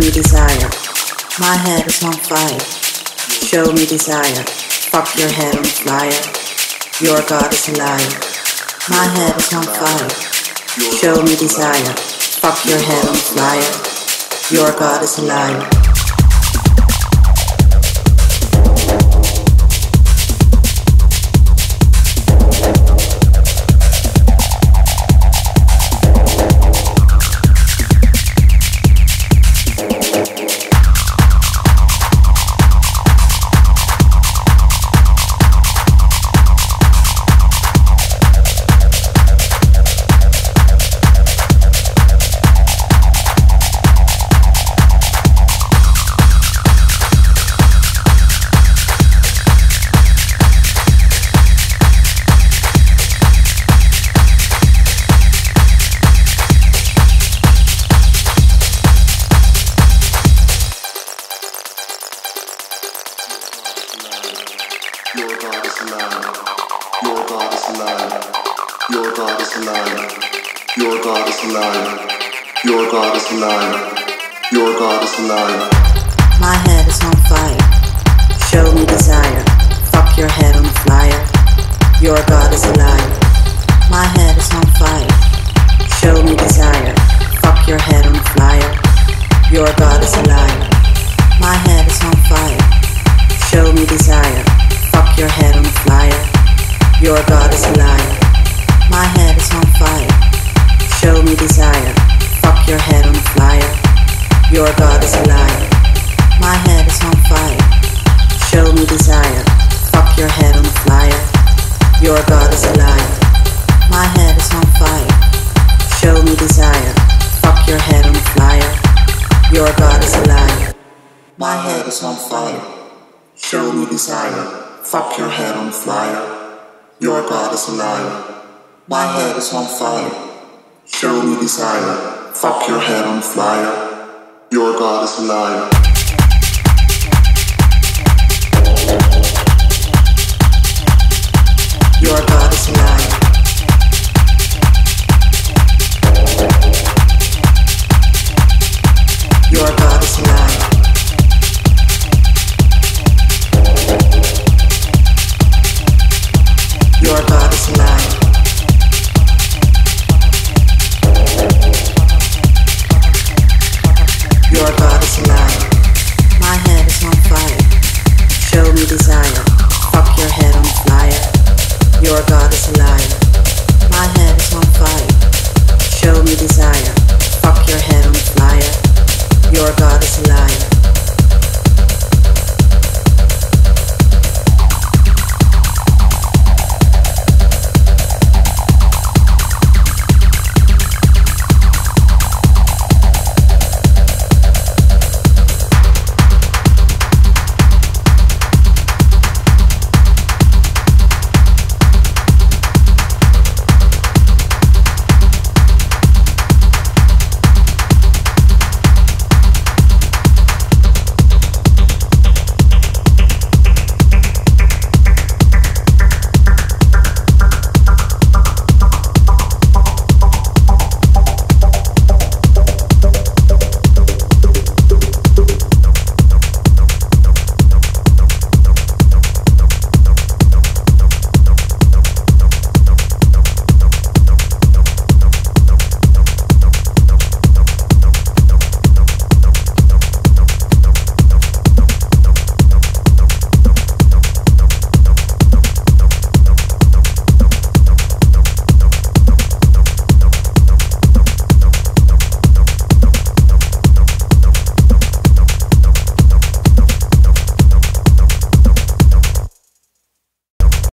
me desire. My head is on fire. Show me desire. Fuck your head on fire. Your God is a liar. My head is on fire. Show me desire. Fuck your head on fire. Your God is a liar. Your God is alive.